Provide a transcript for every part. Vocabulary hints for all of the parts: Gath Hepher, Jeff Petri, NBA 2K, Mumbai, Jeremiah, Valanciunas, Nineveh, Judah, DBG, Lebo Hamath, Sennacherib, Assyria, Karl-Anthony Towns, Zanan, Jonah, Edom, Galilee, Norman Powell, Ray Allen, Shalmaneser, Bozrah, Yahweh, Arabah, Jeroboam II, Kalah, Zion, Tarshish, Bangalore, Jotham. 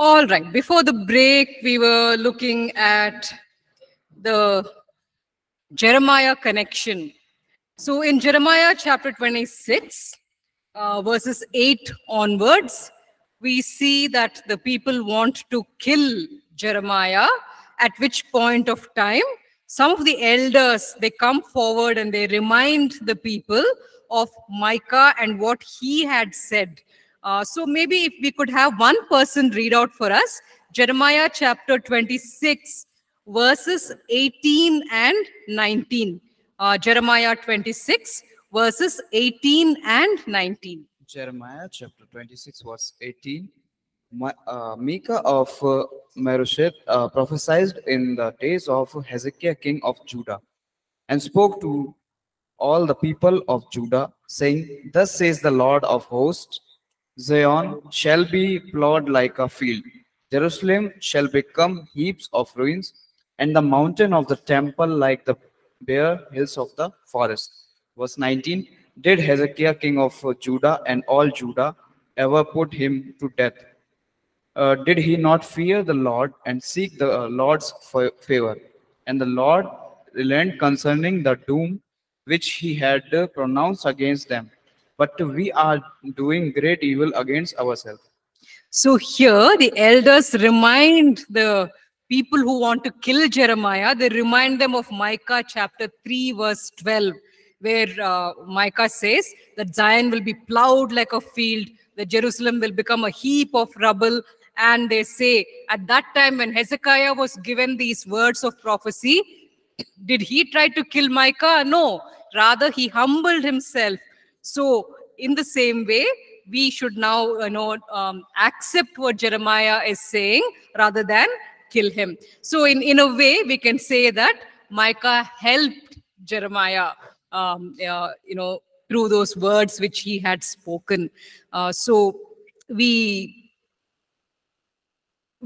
All right, before the break, we were looking at the Jeremiah connection. So in Jeremiah chapter 26, verses 8 onwards, we see that the people want to kill Jeremiah, at which point of time, some of the elders, they come forward and they remind the people of Micah and what he had said. So maybe if we could have one person read out for us, Jeremiah chapter 26, verses 18 and 19. Jeremiah 26, verses 18 and 19. Jeremiah chapter 26, verse 18. Micah of Marosheth prophesied in the days of Hezekiah, king of Judah, and spoke to all the people of Judah, saying, "Thus says the Lord of hosts, Zion shall be plowed like a field, Jerusalem shall become heaps of ruins, and the mountain of the temple like the bare hills of the forest." Verse 19, "Did Hezekiah, king of Judah, and all Judah ever put him to death? Did he not fear the Lord and seek the Lord's favor? And the Lord relented concerning the doom which he had pronounced against them. But we are doing great evil against ourselves." So here the elders remind the people who want to kill Jeremiah, they remind them of Micah chapter 3 verse 12, where Micah says that Zion will be plowed like a field, that Jerusalem will become a heap of rubble. And they say, at that time when Hezekiah was given these words of prophecy, did he try to kill Micah? No, rather he humbled himself. So in the same way, we should now accept what Jeremiah is saying rather than kill him. So in a way, we can say that Micah helped Jeremiah, through those words which he had spoken. So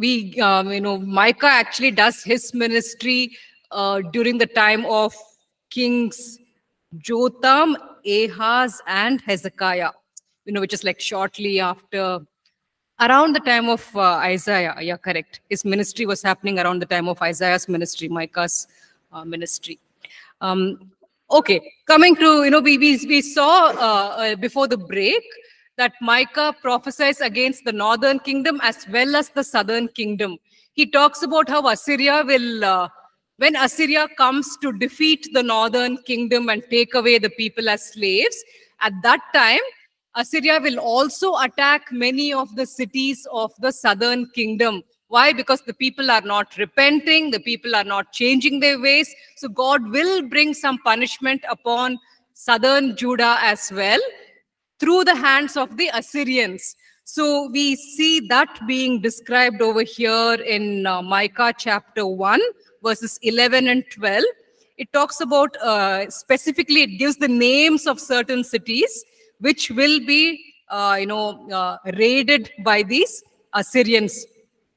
Micah actually does his ministry during the time of Kings Jotham, Ahaz, and Hezekiah, which is like shortly after, around the time of Isaiah. Yeah, correct. His ministry was happening around the time of Isaiah's ministry, Micah's ministry. Okay, coming to, we saw before the break that Micah prophesies against the northern kingdom as well as the southern kingdom. He talks about how Assyria will, when Assyria comes to defeat the northern kingdom and take away the people as slaves, at that time, Assyria will also attack many of the cities of the southern kingdom. Why? Because the people are not repenting, the people are not changing their ways. So God will bring some punishment upon southern Judah as well through the hands of the Assyrians. So we see that being described over here in Micah chapter 1, verses 11 and 12. It talks about, specifically, it gives the names of certain cities which will be, raided by these Assyrians.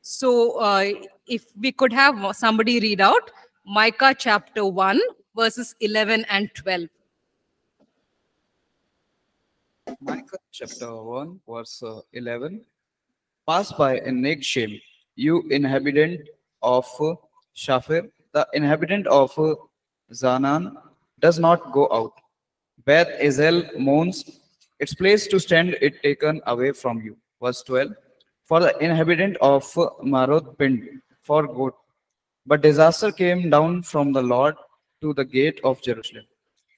So if we could have somebody read out Micah chapter 1, verses 11 and 12. Micah chapter 1, verse 11. "Pass by and make shame, you inhabitant of Shaphir. The inhabitant of Zanan does not go out. Beth Ezel mourns, its place to stand it taken away from you." Verse 12. "For the inhabitant of Maroth pinned for good, but disaster came down from the Lord to the gate of Jerusalem."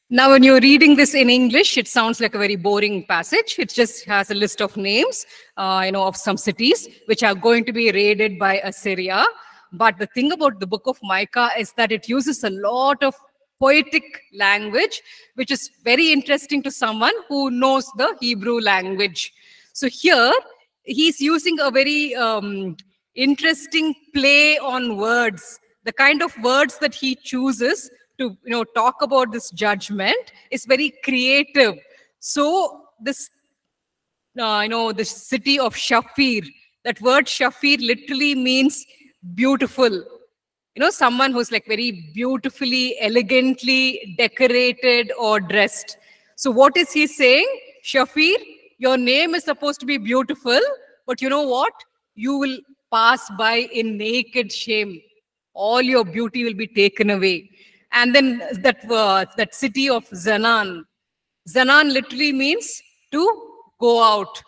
Now when you're reading this in English, it sounds like a very boring passage. It just has a list of names, of some cities which are going to be raided by Assyria. But the thing about the book of Micah is that it uses a lot of poetic language, which is very interesting to someone who knows the Hebrew language. So here, he's using a very interesting play on words. The kind of words that he chooses to talk about this judgment is very creative. So this, the city of Shaphir, that word Shaphir literally means beautiful. Someone who's like very beautifully, elegantly decorated or dressed. So what is he saying? Shaphir, your name is supposed to be beautiful, but you know what? You will pass by in naked shame. All your beauty will be taken away. And then that city of Zanan. Zanan literally means to go out.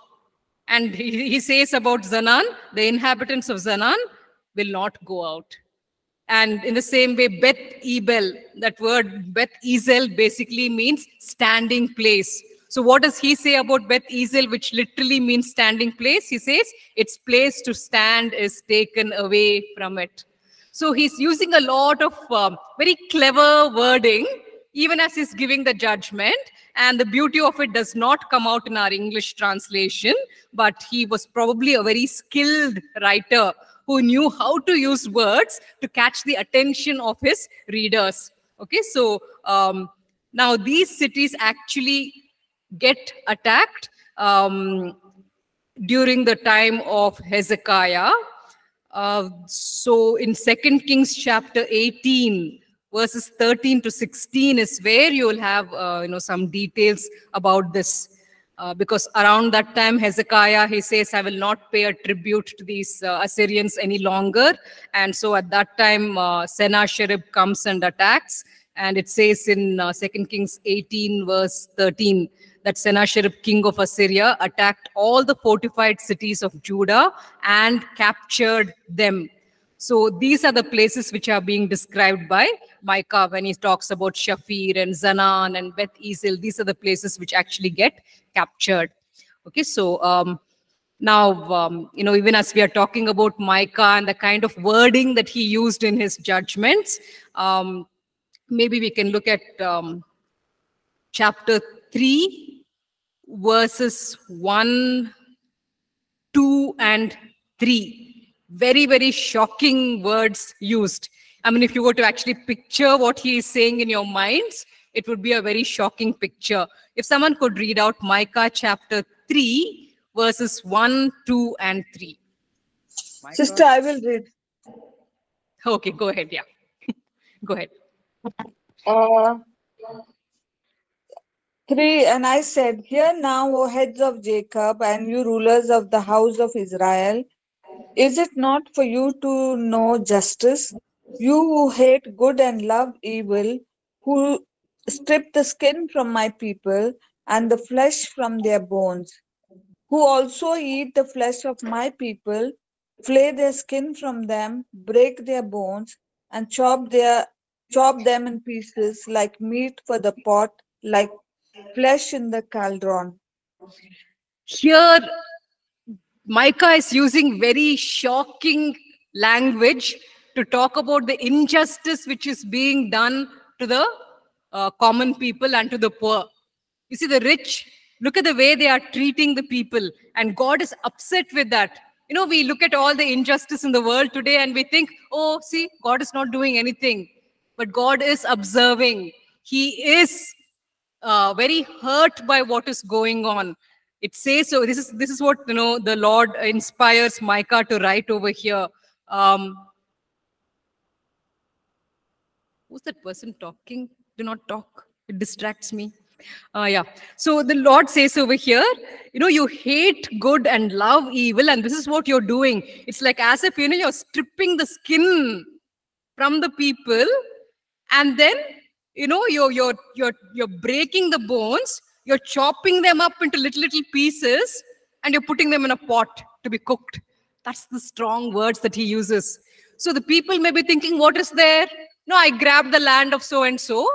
And he says about Zanan, the inhabitants of Zanan will not go out. And in the same way, Beth Ezel, that word Beth Ezel basically means standing place. So what does he say about Beth Ezel, which literally means standing place? He says, its place to stand is taken away from it. So he's using a lot of very clever wording, even as he's giving the judgment. And the beauty of it does not come out in our English translation, but he was probably a very skilled writer who knew how to use words to catch the attention of his readers. Okay, so now these cities actually get attacked during the time of Hezekiah. So in 2 Kings chapter 18, verses 13 to 16 is where you will have some details about this. Because around that time, Hezekiah, he says, I will not pay a tribute to these Assyrians any longer. And so at that time, Sennacherib comes and attacks. And it says in 2 Kings 18, verse 13, that Sennacherib, king of Assyria, attacked all the fortified cities of Judah and captured them. So these are the places which are being described by Micah when he talks about Shaphir and Zanan and Beth Ezel. These are the places which actually get captured. Okay, so even as we are talking about Micah and the kind of wording that he used in his judgments, maybe we can look at chapter 3, verses 1, 2, and 3. Very, very shocking words used. I mean, if you were to actually picture what he is saying in your minds, it would be a very shocking picture. If someone could read out Micah chapter 3, verses 1, 2, and 3. Micah. Sister, I will read. Okay, go ahead. Yeah. Go ahead. 3, and I said, Hear now, O heads of Jacob, and you rulers of the house of Israel, is it not for you to know justice, you who hate good and love evil, who strip the skin from my people and the flesh from their bones, who also eat the flesh of my people, flay their skin from them, break their bones, and chop them in pieces like meat for the pot, like flesh in the caldron? Here, Micah is using very shocking language to talk about the injustice which is being done to the common people and to the poor. You see, the rich, look at the way they are treating the people, and God is upset with that. You know, we look at all the injustice in the world today and we think, oh, see, God is not doing anything. But God is observing. He is very hurt by what is going on. It says, so this is what, the Lord inspires Micah to write over here. Who's that person talking? Do not talk. It distracts me. So the Lord says over here, you hate good and love evil, and this is what you're doing. It's like as if, you're stripping the skin from the people, and then, you're breaking the bones. You're chopping them up into little pieces and you're putting them in a pot to be cooked. That's the strong words that he uses. So the people may be thinking, what is there? No, I grabbed the land of so-and-so,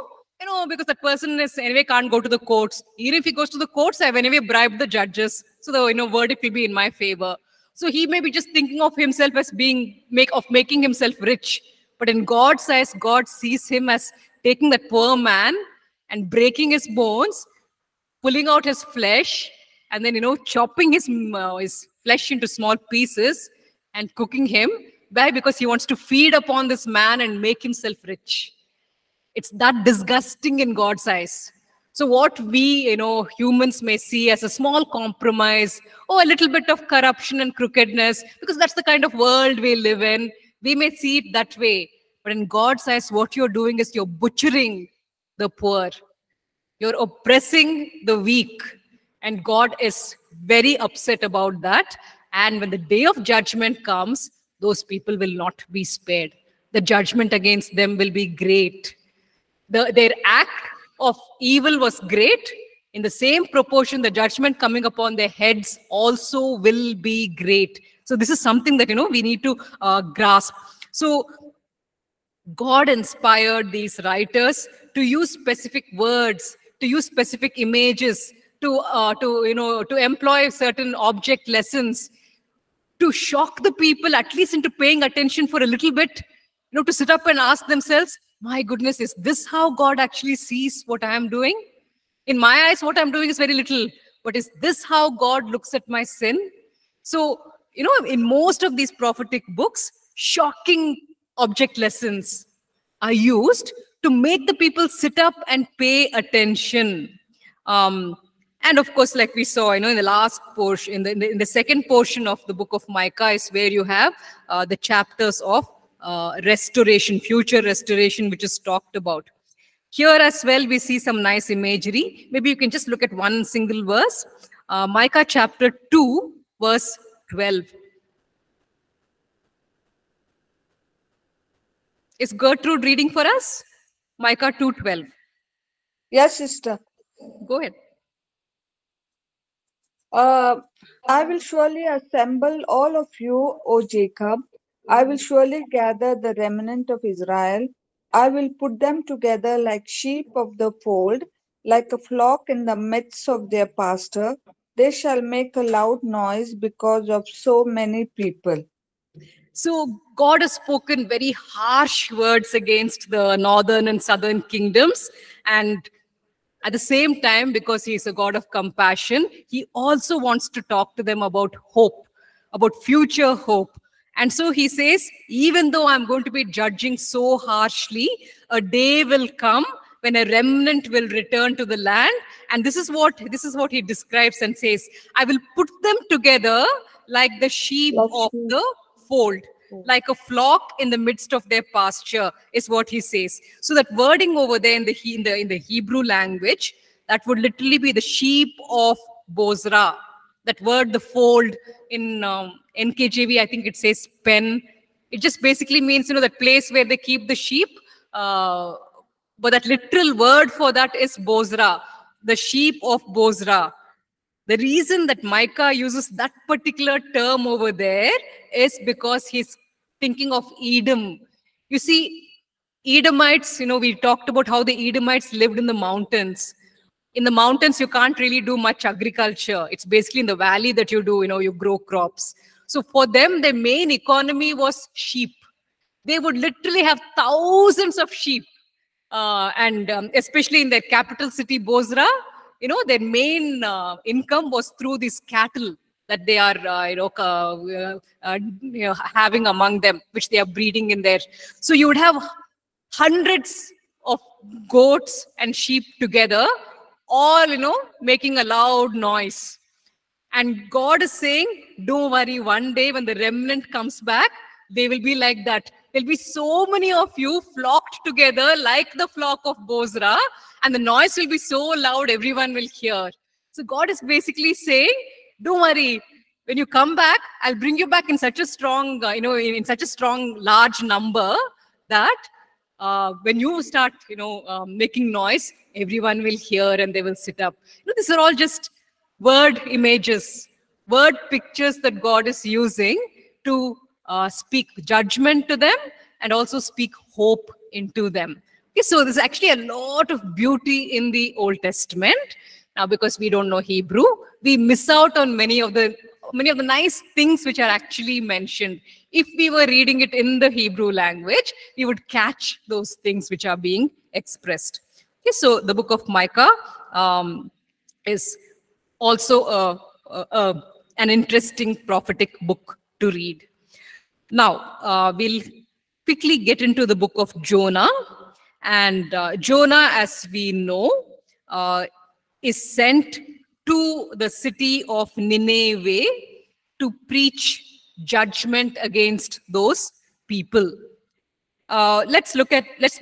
because that person is anyway can't go to the courts. Even if he goes to the courts, I've anyway bribed the judges. So the verdict will be in my favor. So he may be just thinking of himself as making himself rich. But in God's eyes, God sees him as taking that poor man and breaking his bones, pulling out his flesh, and then, chopping his flesh into small pieces and cooking him. Why? Because he wants to feed upon this man and make himself rich. It's that disgusting in God's eyes. So what we, humans may see as a small compromise, a little bit of corruption and crookedness, because that's the kind of world we live in. We may see it that way. But in God's eyes, what you're doing is you're butchering the poor. You're oppressing the weak, and God is very upset about that. And when the day of judgment comes, those people will not be spared. The judgment against them will be great. Their act of evil was great. In the same proportion, the judgment coming upon their heads also will be great. So this is something that, we need to grasp. So God inspired these writers to use specific words, to use specific images, to employ certain object lessons, to shock the people at least into paying attention for a little bit, to sit up and ask themselves, my goodness, is this how God actually sees what I am doing? In my eyes, what I'm doing is very little, but is this how God looks at my sin? So, in most of these prophetic books, shocking object lessons are used to make the people sit up and pay attention. And of course, like we saw, in the last portion, in the second portion of the book of Micah is where you have the chapters of restoration, future restoration, which is talked about. Here as well, we see some nice imagery. Maybe you can just look at one single verse. Micah chapter 2, verse 12. Is Gertrude reading for us? Micah 2:12. Yes, sister. Go ahead. I will surely assemble all of you, O Jacob. I will surely gather the remnant of Israel. I will put them together like sheep of the fold, like a flock in the midst of their pasture. They shall make a loud noise because of so many people. So God has spoken very harsh words against the northern and southern kingdoms. And at the same time, because he is a God of compassion, he also wants to talk to them about hope, about future hope. And so he says, even though I'm going to be judging so harshly, a day will come when a remnant will return to the land. And this is what he describes and says, I will put them together like the sheep of the fold, like a flock in the midst of their pasture, is what he says. So that wording over there in the Hebrew language, that would literally be the sheep of Bozrah. That word, the fold, in NKJV, I think it says pen. It just basically means, that place where they keep the sheep. But that literal word for that is Bozrah, the sheep of Bozrah. The reason that Micah uses that particular term over there is because he's thinking of Edom. You see, Edomites, we talked about how the Edomites lived in the mountains. In the mountains, you can't really do much agriculture. It's basically in the valley that you do, you grow crops. So for them, their main economy was sheep. They would literally have thousands of sheep. And especially in their capital city, Bozrah, their main income was through these cattle that they are, having among them, which they are breeding in there. So you would have hundreds of goats and sheep together, all, making a loud noise. And God is saying, don't worry, one day when the remnant comes back, they will be like that. There'll be so many of you flocked together like the flock of Bozrah, and the noise will be so loud, everyone will hear. So God is basically saying, don't worry, when you come back, I'll bring you back in such a strong, in such a strong, large number that when you start, making noise, everyone will hear and they will sit up. These are all just word images, word pictures that God is using to speak judgment to them and also speak hope into them. Okay, so there's actually a lot of beauty in the Old Testament. Now, because we don't know Hebrew, we miss out on many of the nice things which are actually mentioned. If we were reading it in the Hebrew language, we would catch those things which are being expressed. Okay, so the book of Micah is also an interesting prophetic book to read. Now, we'll quickly get into the book of Jonah. And Jonah, as we know, is sent to the city of Nineveh to preach judgment against those people. Let's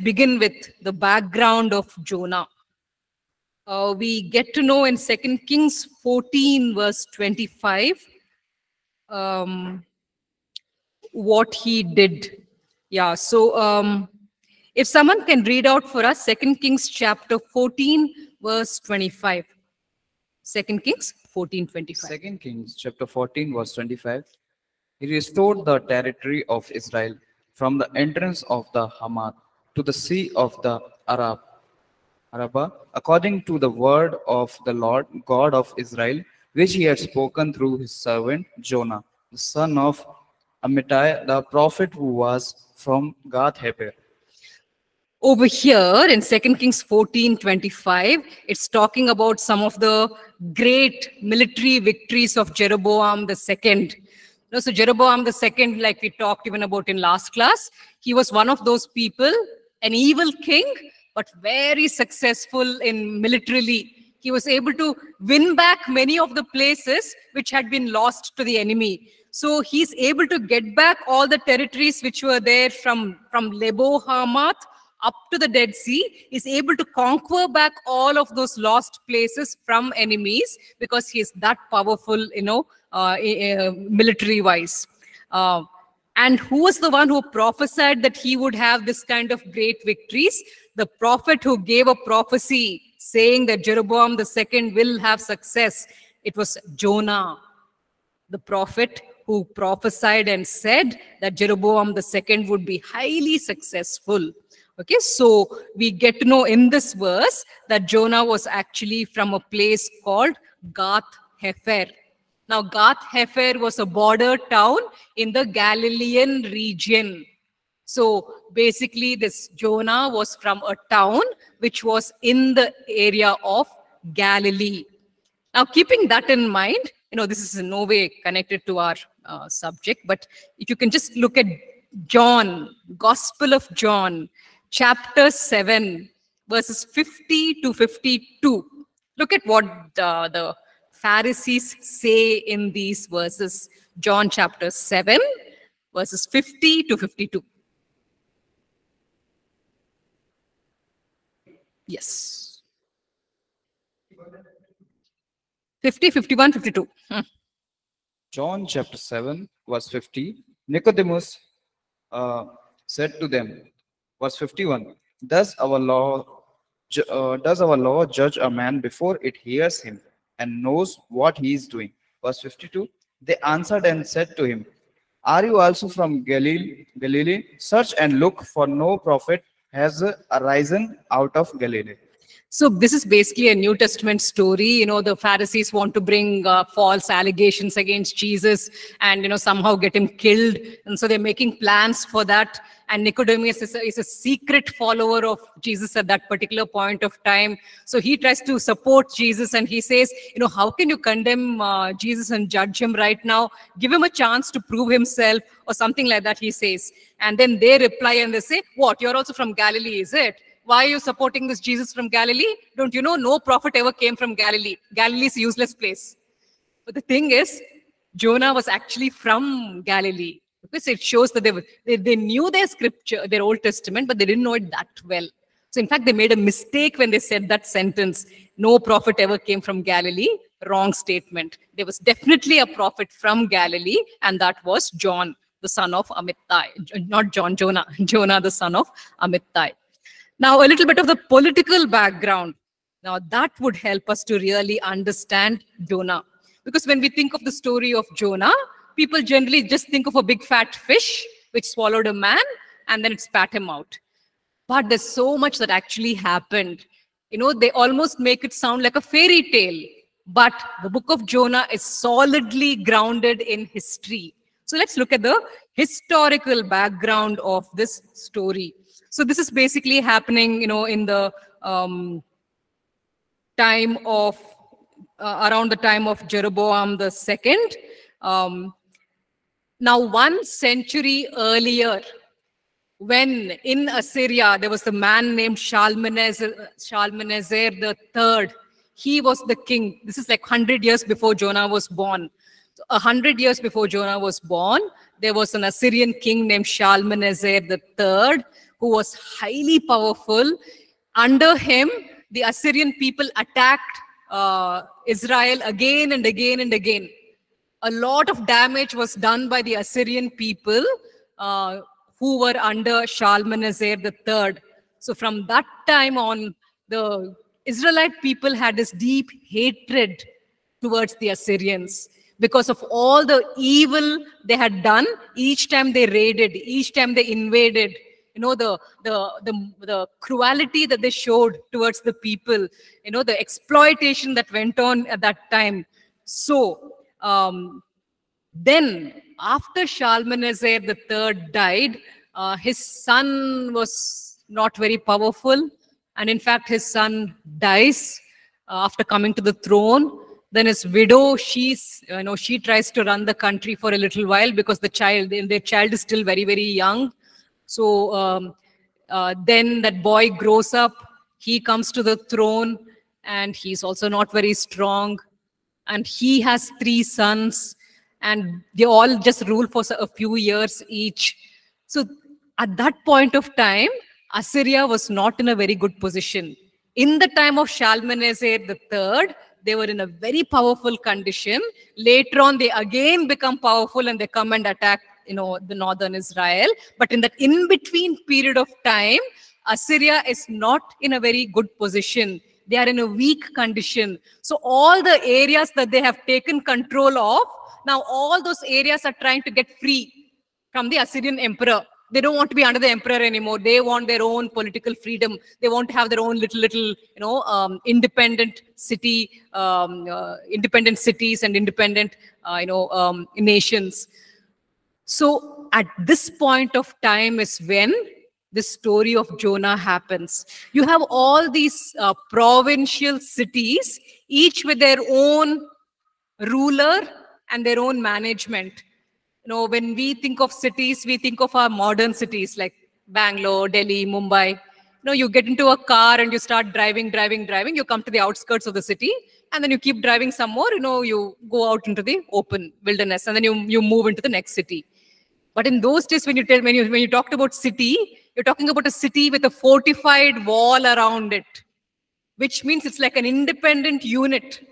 begin with the background of Jonah. We get to know in 2 Kings 14, verse 25, what he did. Yeah, so if someone can read out for us 2 Kings chapter 14, verse 25. 2 Kings 14, 25. 2 Kings chapter 14, verse 25. He restored the territory of Israel from the entrance of the Hamath to the sea of the Arabah, according to the word of the Lord God of Israel, which he had spoken through his servant Jonah, the son of Amittai, the prophet who was from Gath Hepher. Over here in 2 Kings 14:25, it's talking about some of the great military victories of Jeroboam II. So Jeroboam II, like we talked even about in last class, he was one of those people, an evil king, but very successful in militarily. He was able to win back many of the places which had been lost to the enemy. So he's able to get back all the territories which were there from Lebo Hamath up to the Dead Sea. He's able to conquer back all of those lost places from enemies because he is that powerful, you know, military-wise. And who was the one who prophesied that he would have this kind of great victories? The prophet who gave a prophecy saying that Jeroboam II will have success. It was Jonah, the prophet who prophesied and said that Jeroboam II would be highly successful. Okay, so we get to know in this verse that Jonah was actually from a place called Gath Hepher. Now, Gath Hepher was a border town in the Galilean region. So basically, this Jonah was from a town which was in the area of Galilee. Now, keeping that in mind, you know, this is in no way connected to our subject, but if you can just look at John, Gospel of John, chapter 7, verses 50 to 52. Look at what the Pharisees say in these verses. John chapter 7, verses 50 to 52. Yes. 50, 51, 52. John chapter 7, verse 50. Nicodemus said to them, verse 51, does our law judge a man before it hears him and knows what he is doing? Verse 52, they answered and said to him, are you also from Galilee? Search and look, for no prophet has arisen out of Galilee. So this is basically a New Testament story. You know, the Pharisees want to bring false allegations against Jesus and, you know, somehow get him killed. And so they're making plans for that. And Nicodemus is a secret follower of Jesus at that particular point of time. So he tries to support Jesus and he says, you know, how can you condemn Jesus and judge him right now? Give him a chance to prove himself or something like that, he says. And then they reply and they say, what, you're also from Galilee, is it? Why are you supporting this Jesus from Galilee? Don't you know no prophet ever came from Galilee? Galilee is a useless place. But the thing is, Jonah was actually from Galilee. Because it shows that they knew their scripture, their Old Testament, but they didn't know it that well. So in fact, they made a mistake when they said that sentence. No prophet ever came from Galilee. Wrong statement. There was definitely a prophet from Galilee, and that was John, the son of Amittai. Not John, Jonah. Jonah, the son of Amittai. Now, a little bit of the political background. Now, that would help us to really understand Jonah. Because when we think of the story of Jonah, people generally just think of a big fat fish which swallowed a man and then it spat him out. But there's so much that actually happened. You know, they almost make it sound like a fairy tale. But the book of Jonah is solidly grounded in history. So let's look at the historical background of this story. So this is basically happening, you know, in the time of, around the time of Jeroboam II. Now, 1 century earlier, when in Assyria, there was a man named Shalmaneser III. He was the king. This is like 100 years before Jonah was born. 100 years before Jonah was born, there was an Assyrian king named Shalmaneser III, who was highly powerful. Under him, the Assyrian people attacked Israel again and again and again. A lot of damage was done by the Assyrian people. who were under Shalmaneser III. So from that time on, the Israelite people had this deep hatred towards the Assyrians because of all the evil they had done each time they raided, each time they invaded. You know, the cruelty that they showed towards the people, you know, the exploitation that went on at that time. So then after Shalmaneser III died, his son was not very powerful. And in fact, his son dies after coming to the throne. Then his widow, she tries to run the country for a little while because their child is still very, very young. So then that boy grows up, he comes to the throne, and he's also not very strong. And he has 3 sons, and they all just rule for a few years each. So at that point of time, Assyria was not in a very good position. In the time of Shalmaneser III, they were in a very powerful condition. Later on, they again become powerful and they come and attack, you know, the northern Israel. But in that in-between period of time, Assyria is not in a very good position. They are in a weak condition. So all the areas that they have taken control of, now all those areas are trying to get free from the Assyrian emperor. They don't want to be under the emperor anymore. They want their own political freedom. They want to have their own little you know, independent cities and independent, nations. So at this point of time is when the story of Jonah happens. You have all these provincial cities, each with their own ruler and their own management. You know, when we think of cities, we think of our modern cities like Bangalore, Delhi, Mumbai. You know, you get into a car and you start driving. You come to the outskirts of the city and then you keep driving some more. You know, you go out into the open wilderness and then you move into the next city. But in those days, when you talked about city, you're talking about a city with a fortified wall around it, which means it's like an independent unit.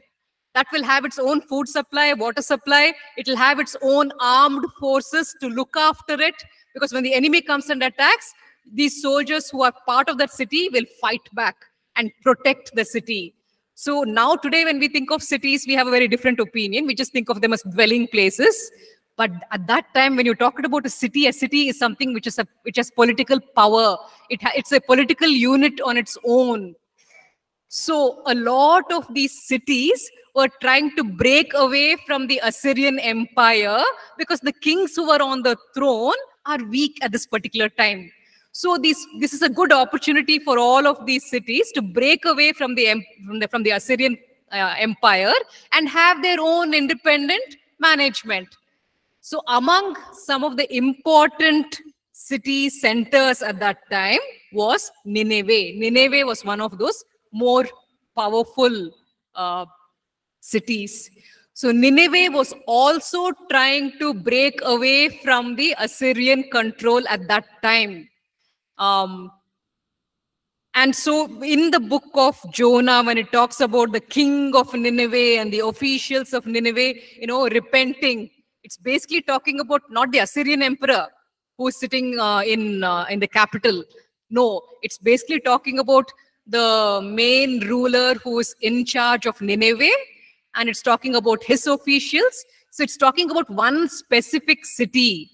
That will have its own food supply, water supply. It will have its own armed forces to look after it. Because when the enemy comes and attacks, these soldiers who are part of that city will fight back and protect the city. So now today when we think of cities, we have a very different opinion. We just think of them as dwelling places. But at that time, when you're talking about a city is something which has political power. It's a political unit on its own. So a lot of these cities were trying to break away from the Assyrian Empire because the kings who were on the throne are weak at this particular time. So this is a good opportunity for all of these cities to break away from the Assyrian Empire and have their own independent management. So among some of the important city centers at that time was Nineveh. Nineveh was one of those more powerful cities. So Nineveh was also trying to break away from the Assyrian control at that time. And so in the book of Jonah, when it talks about the king of Nineveh and the officials of Nineveh, you know, repenting, it's basically talking about not the Assyrian emperor who is sitting in the capital. No, it's basically talking about the main ruler who is in charge of Nineveh, and it's talking about his officials. So it's talking about one specific city.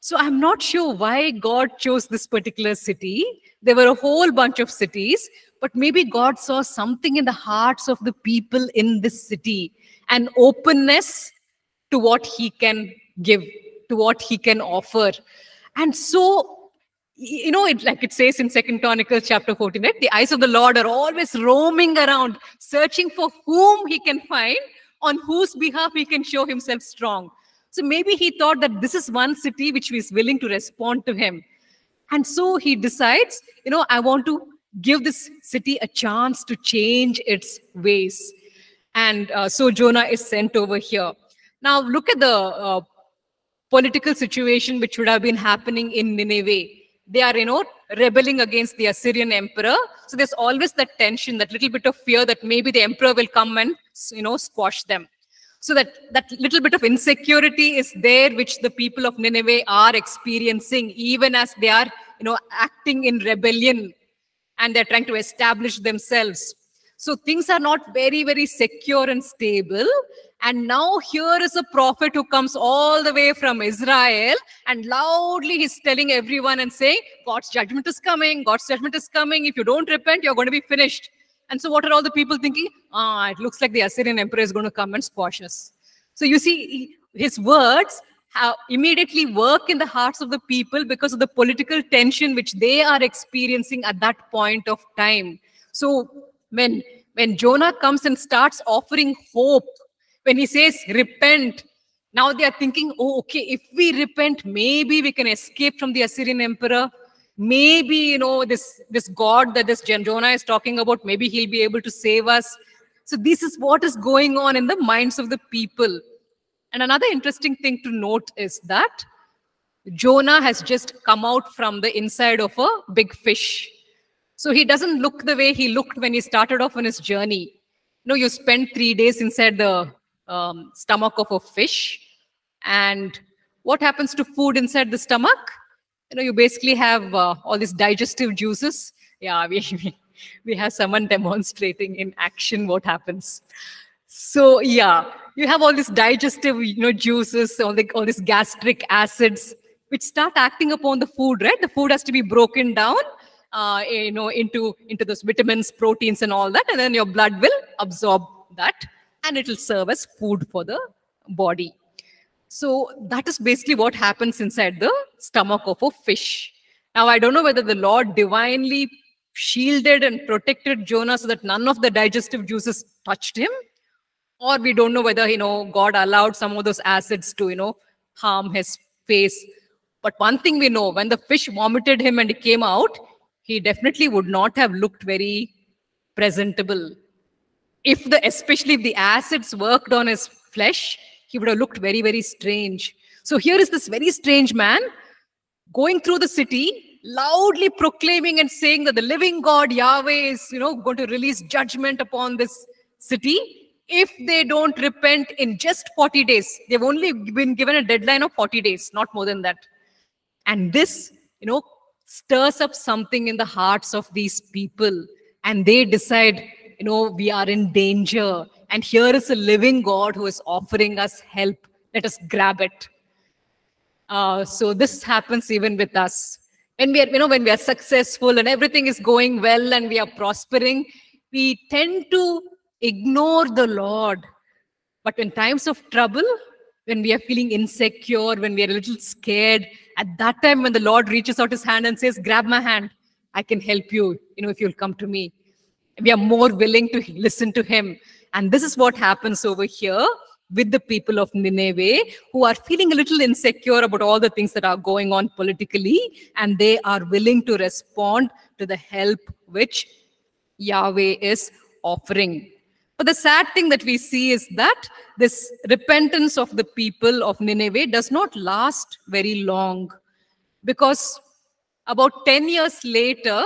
So I'm not sure why God chose this particular city. There were a whole bunch of cities, but maybe God saw something in the hearts of the people in this city, an openness to what he can give, to what he can offer. And so, you know, like it says in 2 Chronicles chapter 14, right? The eyes of the Lord are always roaming around, searching for whom he can find, on whose behalf he can show himself strong. So maybe he thought that this is one city which is willing to respond to him. And so he decides, you know, I want to give this city a chance to change its ways. And so Jonah is sent over here. Now look at the political situation which would have been happening in Nineveh. They are, you know, rebelling against the Assyrian emperor. So there's always that tension, that little bit of fear that maybe the emperor will come and, you know, squash them. So that little bit of insecurity is there, which the people of Nineveh are experiencing, even as they are, acting in rebellion and they're trying to establish themselves. So things are not very, very secure and stable. And now here is a prophet who comes all the way from Israel, and loudly he's telling everyone and saying, God's judgment is coming. God's judgment is coming. If you don't repent, you're going to be finished. And so what are all the people thinking? It looks like the Assyrian emperor is going to come and squash us. So you see, his words immediately work in the hearts of the people because of the political tension which they are experiencing at that point of time. So when Jonah comes and starts offering hope, when he says, repent, now they are thinking, oh, okay, if we repent, maybe we can escape from the Assyrian emperor. Maybe, this God that this Jonah is talking about, maybe he'll be able to save us. So this is what is going on in the minds of the people. And another interesting thing to note is that Jonah has just come out from the inside of a big fish. So he doesn't look the way he looked when he started off on his journey. You spend 3 days inside the stomach of a fish. And what happens to food inside the stomach? You basically have all these digestive juices. Yeah, we have someone demonstrating in action what happens. So yeah, you have all these digestive, juices, all these gastric acids, which start acting upon the food, right? The food has to be broken down, into those vitamins, proteins, and all that, and then your blood will absorb that, and it will serve as food for the body. So that is basically what happens inside the stomach of a fish. Now, I don't know whether the Lord divinely shielded and protected Jonah so that none of the digestive juices touched him, or we don't know whether, God allowed some of those acids to, harm his face. But one thing we know, when the fish vomited him and he came out, he definitely would not have looked very presentable. Especially if the acids worked on his flesh, he would have looked very, very strange. So here is this very strange man going through the city, loudly proclaiming and saying that the living God, Yahweh, is going to release judgment upon this city if they don't repent in just 40 days. They've only been given a deadline of 40 days, not more than that. And this, stirs up something in the hearts of these people. And they decide, we are in danger. And here is a living God who is offering us help. Let us grab it. So this happens even with us. When we are, when we are successful and everything is going well and we are prospering, we tend to ignore the Lord. But in times of trouble, when we are feeling insecure, when we are a little scared, at that time when the Lord reaches out his hand and says, grab my hand, I can help you, if you'll come to me. We are more willing to listen to him. And this is what happens over here with the people of Nineveh, who are feeling a little insecure about all the things that are going on politically, and they are willing to respond to the help which Yahweh is offering. But the sad thing that we see is that this repentance of the people of Nineveh does not last very long, because about 10 years later,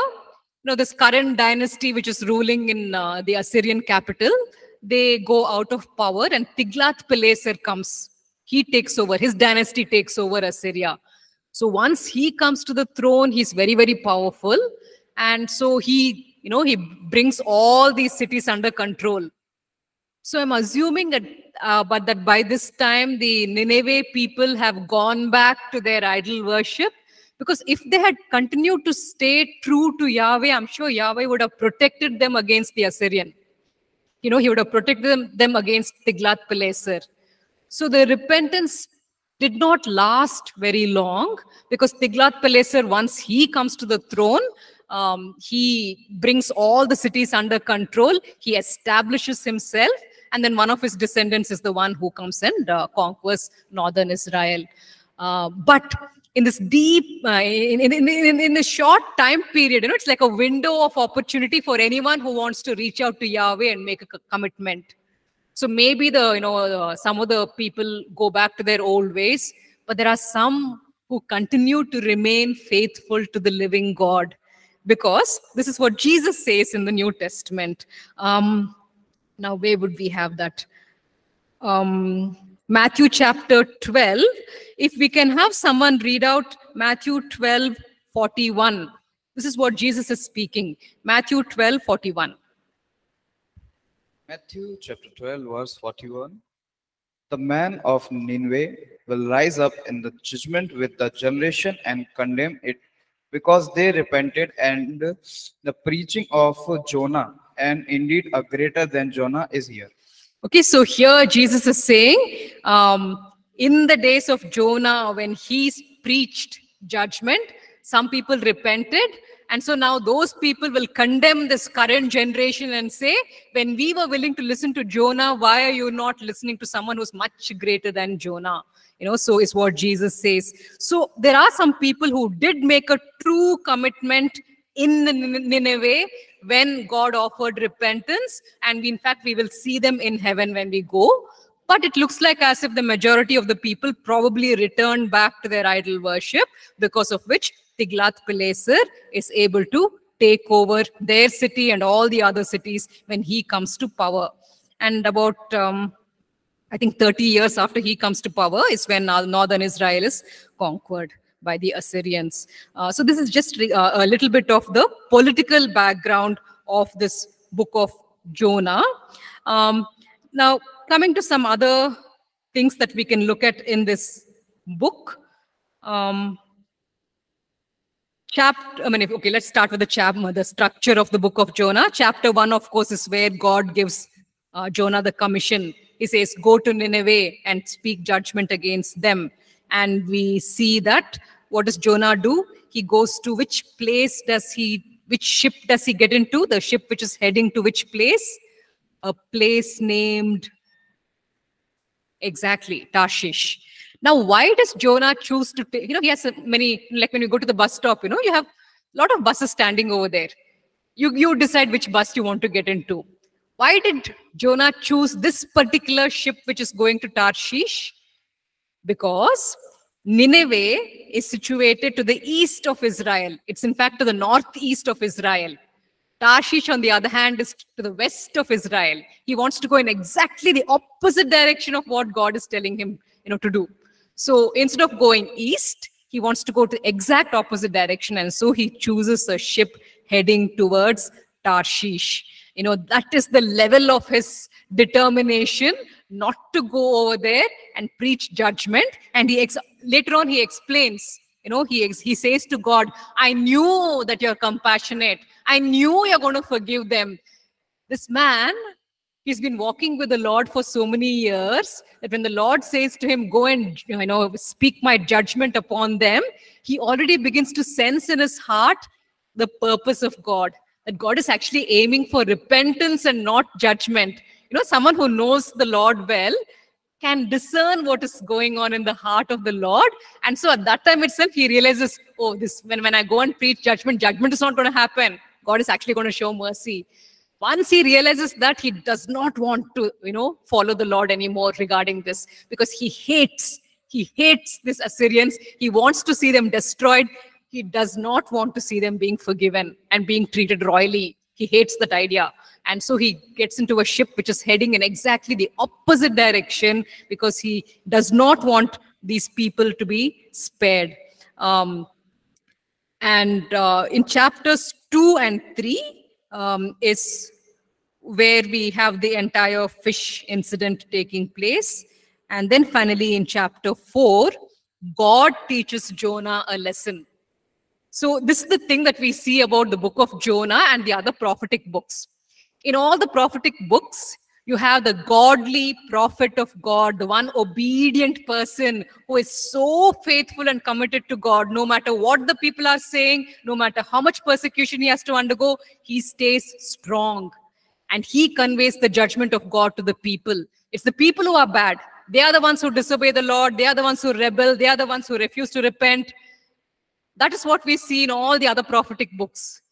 this current dynasty which is ruling in the Assyrian capital, they go out of power and Tiglath-Pileser comes. He takes over. His dynasty takes over Assyria. So once he comes to the throne, he's very, very powerful. And so he, he brings all these cities under control. So I'm assuming that, that by this time, the Nineveh people have gone back to their idol worship. Because if they had continued to stay true to Yahweh, I'm sure Yahweh would have protected them against the Assyrian. He would have protected them against Tiglath-Pileser. So the repentance did not last very long, because Tiglath-Pileser, once he comes to the throne, he brings all the cities under control. He establishes himself. And then one of his descendants is the one who comes and conquers northern Israel. But in this deep, in a short time period, it's like a window of opportunity for anyone who wants to reach out to Yahweh and make a commitment. So maybe some of the people go back to their old ways, but there are some who continue to remain faithful to the living God, because this is what Jesus says in the New Testament. Now, where would we have that? Matthew chapter 12. If we can have someone read out Matthew 12:41. This is what Jesus is speaking. Matthew 12:41. Matthew chapter 12 verse 41. The man of Nineveh will rise up in the judgment with the generation and condemn it, because they repented and the preaching of Jonah, and indeed a greater than Jonah is here. Okay, so here Jesus is saying, in the days of Jonah, when he preached judgment, some people repented. And so now those people will condemn this current generation and say, when we were willing to listen to Jonah, why are you not listening to someone who's much greater than Jonah? You know, so is what Jesus says. So there are some people who did make a true commitment in Nineveh when God offered repentance. And in fact, we will see them in heaven when we go. But it looks like as if the majority of the people probably returned back to their idol worship, because of which Tiglath-Pileser is able to take over their city and all the other cities when he comes to power. And about, I think 30 years after he comes to power is when northern Israel is conquered by the Assyrians. So this is just a little bit of the political background of this book of Jonah. Now, coming to some other things that we can look at in this book. Let's start with the structure of the book of Jonah. Chapter 1, of course, is where God gives Jonah the commission. He says, go to Nineveh and speak judgment against them. And we see that, what does Jonah do? He goes to which ship does he get into? The ship which is heading to which place? A place named, exactly, Tarshish. Now, why does Jonah choose to take, he has many, like when you go to the bus stop, you have a lot of buses standing over there. You decide which bus you want to get into. Why did Jonah choose this particular ship which is going to Tarshish? Because Nineveh is situated to the east of Israel. It's in fact to the northeast of Israel. Tarshish, on the other hand, is to the west of Israel. He wants to go in exactly the opposite direction of what God is telling him, to do. So instead of going east, he wants to go to the exact opposite direction. And so he chooses a ship heading towards Tarshish. That is the level of his determination not to go over there and preach judgment. And later on he explains, he says to God, I knew that you're compassionate. I knew you're going to forgive them. This man, he's been walking with the Lord for so many years that when the Lord says to him, go and speak my judgment upon them, he already begins to sense in his heart the purpose of God, that God is actually aiming for repentance and not judgment. Someone who knows the Lord well can discern what is going on in the heart of the Lord. And so at that time itself, he realizes, when I go and preach judgment, judgment is not going to happen. God is actually going to show mercy. Once he realizes that, he does not want to, follow the Lord anymore regarding this, because he hates these Assyrians. He wants to see them destroyed. He does not want to see them being forgiven and being treated royally. He hates that idea. And so he gets into a ship which is heading in exactly the opposite direction, because he does not want these people to be spared. In chapters 2 and 3, is where we have the entire fish incident taking place. And then finally in chapter 4, God teaches Jonah a lesson. So this is the thing that we see about the book of Jonah and the other prophetic books. In all the prophetic books, you have the godly prophet of God, the one obedient person who is so faithful and committed to God, no matter what the people are saying, no matter how much persecution he has to undergo, he stays strong. And he conveys the judgment of God to the people. It's the people who are bad. They are the ones who disobey the Lord. They are the ones who rebel. They are the ones who refuse to repent. That is what we see in all the other prophetic books.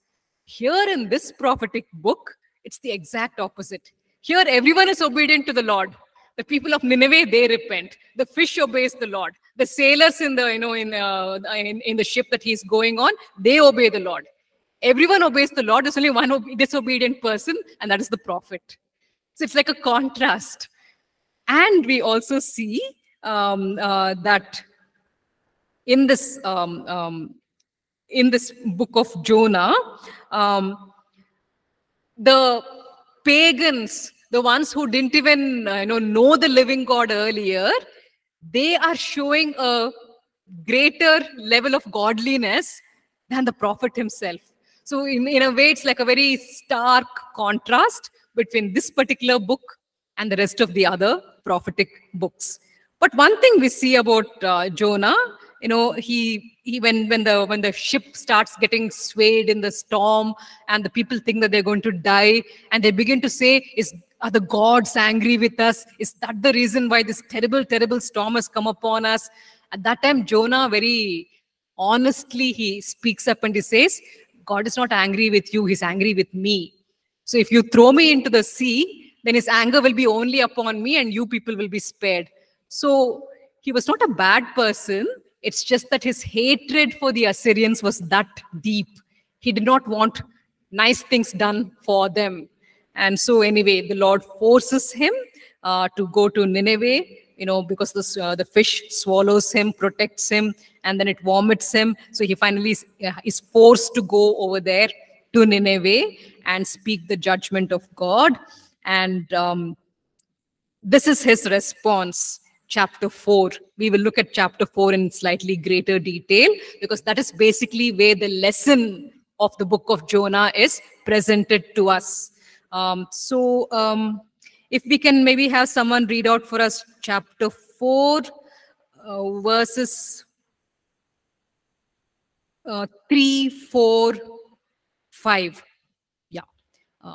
Here in this prophetic book, it's the exact opposite. Here, everyone is obedient to the Lord. The people of Nineveh, they repent. The fish obeys the Lord. The sailors in the ship that he's going on, they obey the Lord. Everyone obeys the Lord. There's only one disobedient person, and that is the prophet. So it's like a contrast. And we also see that in this book of Jonah, the pagans, the ones who didn't even know the living God earlier, they are showing a greater level of godliness than the prophet himself. So in a way, it's like a very stark contrast between this particular book and the rest of the other prophetic books. But one thing we see about Jonah, when the ship starts getting swayed in the storm and the people think that they're going to die, and they begin to say, are the gods angry with us? Is that the reason why this terrible, terrible storm has come upon us? At that time, Jonah, very honestly, he speaks up and he says, God is not angry with you, he's angry with me. So if you throw me into the sea, then his anger will be only upon me and you people will be spared. So he was not a bad person. It's just that his hatred for the Assyrians was that deep. He did not want nice things done for them. And so anyway, the Lord forces him to go to Nineveh, because the fish swallows him, protects him, and then it vomits him. So he finally is forced to go over there to Nineveh and speak the judgment of God. And this is his response, chapter 4. We will look at chapter 4 in slightly greater detail, because that is basically where the lesson of the book of Jonah is presented to us. If we can maybe have someone read out for us chapter 4, verses 3, 4, 5. Yeah.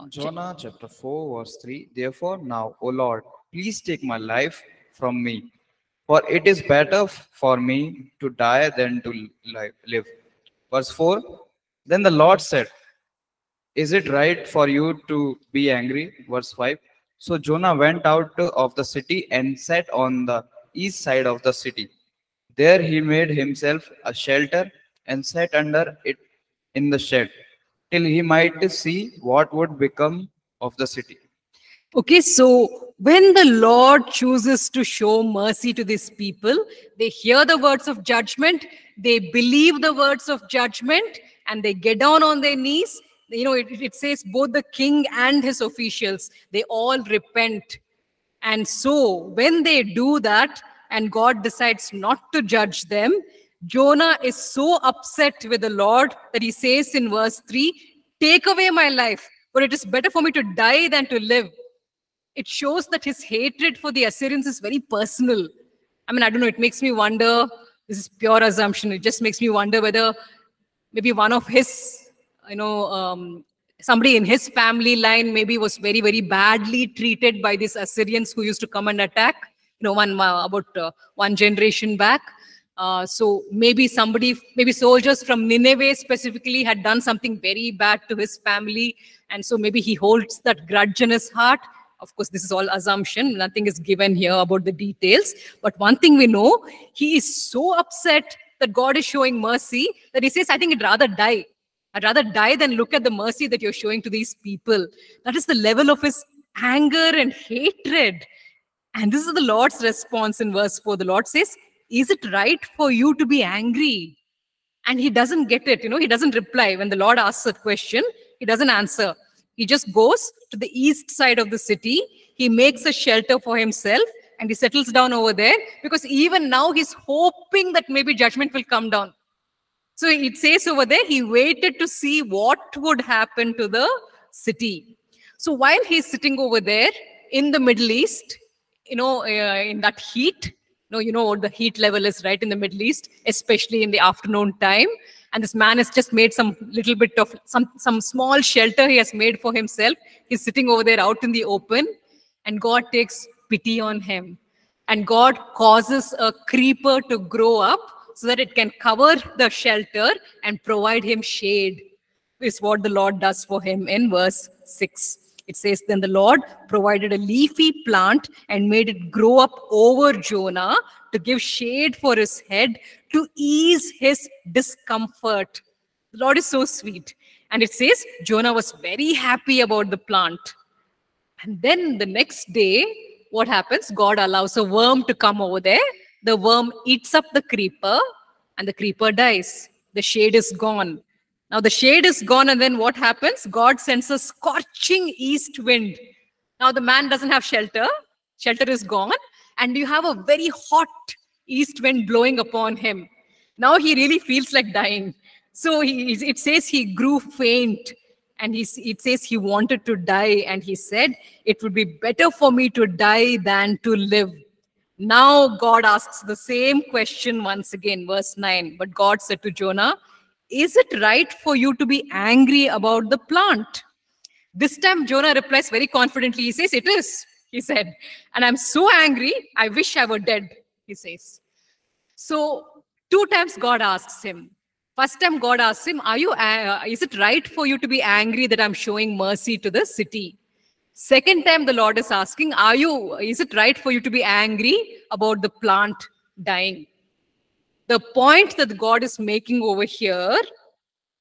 Jonah chapter 4, verse 3. Therefore now, O Lord, please take my life from me, for it is better for me to die than to live. Verse 4. Then the Lord said, is it right for you to be angry? Verse 5. So Jonah went out of the city and sat on the east side of the city. There he made himself a shelter and sat under it in the shed, till he might see what would become of the city. Okay, so when the Lord chooses to show mercy to these people, they hear the words of judgment, they believe the words of judgment, and they get down on their knees. It says both the king and his officials, they all repent. And so when they do that and God decides not to judge them, Jonah is so upset with the Lord that he says in verse 3, take away my life, for it is better for me to die than to live. It shows that his hatred for the Assyrians is very personal. I mean, I don't know, it makes me wonder, this is pure assumption, it just makes me wonder whether maybe one of his somebody in his family line maybe was very, very badly treated by these Assyrians who used to come and attack, about one generation back. So maybe soldiers from Nineveh specifically had done something very bad to his family. And so maybe he holds that grudge in his heart. Of course, this is all assumption. Nothing is given here about the details. But one thing we know, he is so upset that God is showing mercy that he says, I think I'd rather die. I'd rather die than look at the mercy that you're showing to these people. That is the level of his anger and hatred. And this is the Lord's response in verse 4. The Lord says, is it right for you to be angry? And he doesn't get it. He doesn't reply. When the Lord asks a question, he doesn't answer. He just goes to the east side of the city. He makes a shelter for himself and he settles down over there, because even now he's hoping that maybe judgment will come down. So it says over there, he waited to see what would happen to the city. So while he's sitting over there in the Middle East, in that heat, you know what the heat level is, right, in the Middle East, especially in the afternoon time. And this man has just made some small shelter he has made for himself. He's sitting over there out in the open, and God takes pity on him. And God causes a creeper to grow up, so that it can cover the shelter and provide him shade, is what the Lord does for him in verse 6. It says, then the Lord provided a leafy plant and made it grow up over Jonah to give shade for his head, to ease his discomfort. The Lord is so sweet. And it says, Jonah was very happy about the plant. And then the next day, what happens? God allows a worm to come over there. The worm eats up the creeper and the creeper dies. The shade is gone. Now the shade is gone, and then what happens? God sends a scorching east wind. Now the man doesn't have shelter. Shelter is gone. And you have a very hot east wind blowing upon him. Now he really feels like dying. So it says he grew faint. And it says he wanted to die. And he said, it would be better for me to die than to live. Now God asks the same question once again, verse 9. But God said to Jonah, is it right for you to be angry about the plant? This time Jonah replies very confidently. He says, it is, he said. And I'm so angry, I wish I were dead, he says. So two times God asks him. First time God asks him, is it right for you to be angry that I'm showing mercy to the city? Second time the Lord is asking, is it right for you to be angry about the plant dying? The point that God is making over here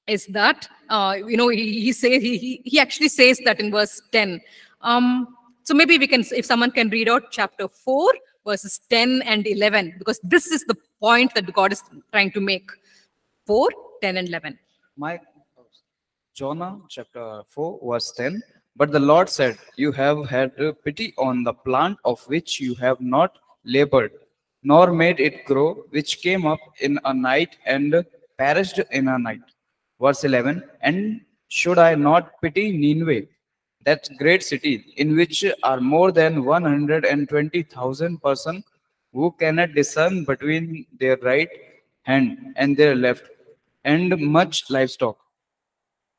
is that, he actually says that in verse 10. So maybe we can, if someone can read out chapter 4, verses 10 and 11, because this is the point that God is trying to make. 4, 10 and 11. Jonah chapter 4, verse 10. But the Lord said, you have had pity on the plant of which you have not labored, nor made it grow, which came up in a night and perished in a night. Verse 11, and should I not pity Nineveh, that great city, in which are more than 120,000 persons who cannot discern between their right hand and their left, and much livestock?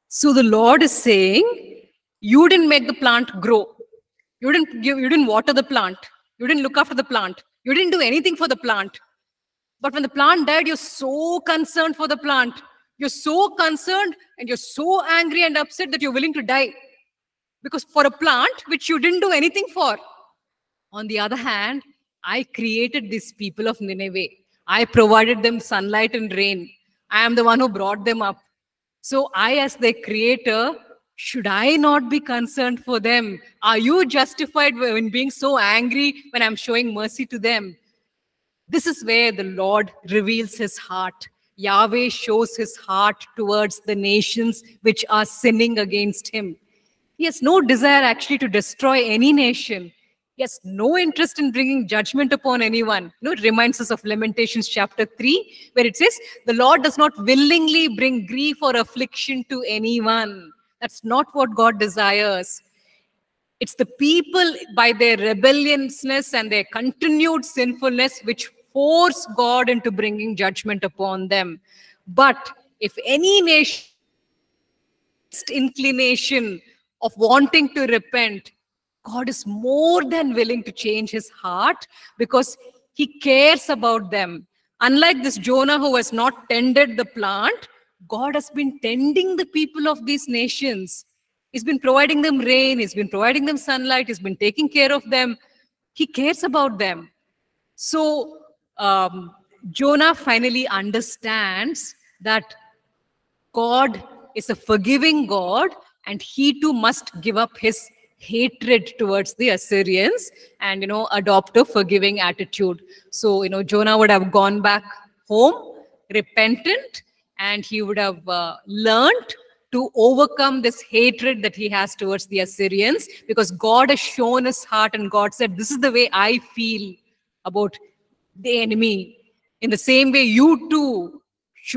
So the Lord is saying, you didn't make the plant grow. You didn't water the plant. You didn't look after the plant. You didn't do anything for the plant. But when the plant died, you're so concerned for the plant. You're so concerned and you're so angry and upset that you're willing to die. Because for a plant which you didn't do anything for. On the other hand, I created these people of Nineveh. I provided them sunlight and rain. I am the one who brought them up. So I, as their creator, should I not be concerned for them? Are you justified in being so angry when I'm showing mercy to them? This is where the Lord reveals his heart. Yahweh shows his heart towards the nations which are sinning against him. He has no desire actually to destroy any nation. He has no interest in bringing judgment upon anyone. You know, it reminds us of Lamentations chapter 3, where it says, the Lord does not willingly bring grief or affliction to anyone. That's not what God desires. It's the people by their rebelliousness and their continued sinfulness which force God into bringing judgment upon them. But if any nation's inclination of wanting to repent, God is more than willing to change his heart because he cares about them. Unlike this Jonah who has not tended the plant, God has been tending the people of these nations. He's been providing them rain. He's been providing them sunlight. He's been taking care of them. He cares about them. So Jonah finally understands that God is a forgiving God, and he too must give up his hatred towards the Assyrians and, adopt a forgiving attitude. So, Jonah would have gone back home, repentant, and he would have learned to overcome this hatred that he has towards the Assyrians, because God has shown his heart and God said, this is the way I feel about the enemy. In the same way, you too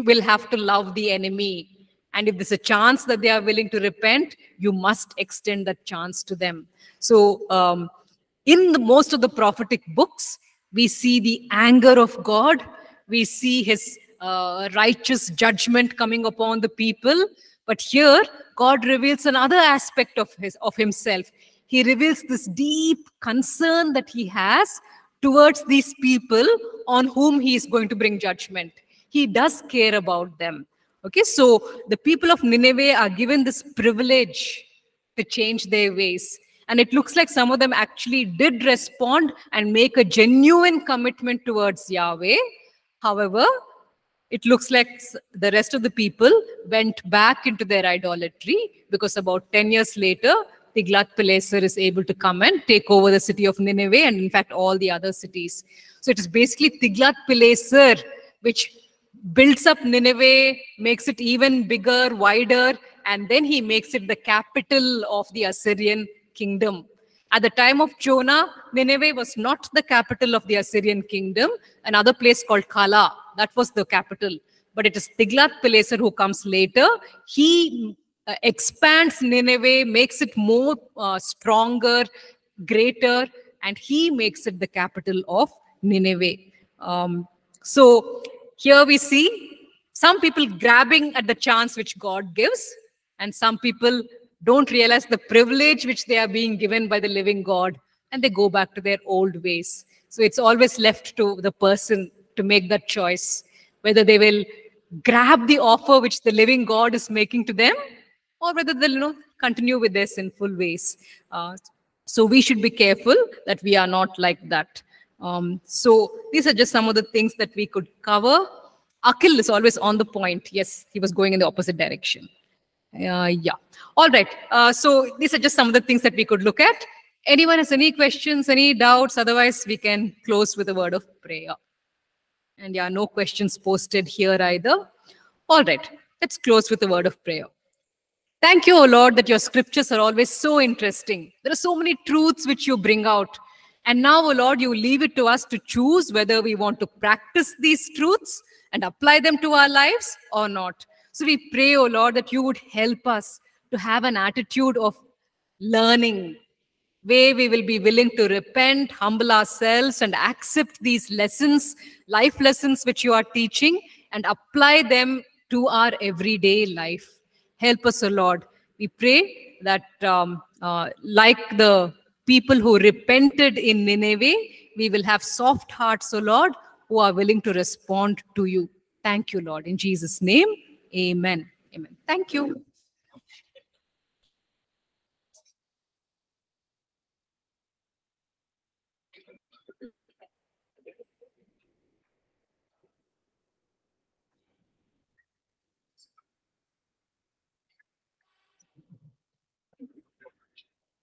will have to love the enemy. And if there's a chance that they are willing to repent, you must extend that chance to them. So in most of the prophetic books, we see the anger of God. We see his righteous judgment coming upon the people. But here, God reveals another aspect of himself. He reveals this deep concern that he has towards these people on whom he is going to bring judgment. He does care about them. Okay, so the people of Nineveh are given this privilege to change their ways. And it looks like some of them actually did respond and make a genuine commitment towards Yahweh. However, it looks like the rest of the people went back into their idolatry, because about 10 years later, Tiglath-Pileser is able to come and take over the city of Nineveh and, in fact, all the other cities. So it is basically Tiglath-Pileser which builds up Nineveh, makes it even bigger, wider, and then he makes it the capital of the Assyrian kingdom. At the time of Jonah, Nineveh was not the capital of the Assyrian kingdom. Another place called Kalah, that was the capital. But it is Tiglath-Pileser who comes later. He expands Nineveh, makes it more stronger, greater, and he makes it the capital of Nineveh. So here we see some people grabbing at the chance which God gives, and some people don't realize the privilege which they are being given by the living God, and they go back to their old ways. So it's always left to the person to make that choice, whether they will grab the offer which the living God is making to them, or whether they'll continue with their sinful ways. So we should be careful that we are not like that. So these are just some of the things that we could cover. Akhil is always on the point. Yes, he was going in the opposite direction. All right. So these are just some of the things that we could look at. Anyone has any questions, any doubts? Otherwise, we can close with a word of prayer. And yeah, no questions posted here either. All right, let's close with a word of prayer. Thank you, O Lord, that your scriptures are always so interesting. There are so many truths which you bring out. And now, O Lord, you leave it to us to choose whether we want to practice these truths and apply them to our lives or not. So we pray, O Lord, that you would help us to have an attitude of learning, where we will be willing to repent, humble ourselves, and accept these lessons, life lessons which you are teaching, and apply them to our everyday life. Help us, O Lord. We pray that like the people who repented in Nineveh, we will have soft hearts, O Lord, who are willing to respond to you. Thank you, Lord. In Jesus' name, amen. Amen. Thank you.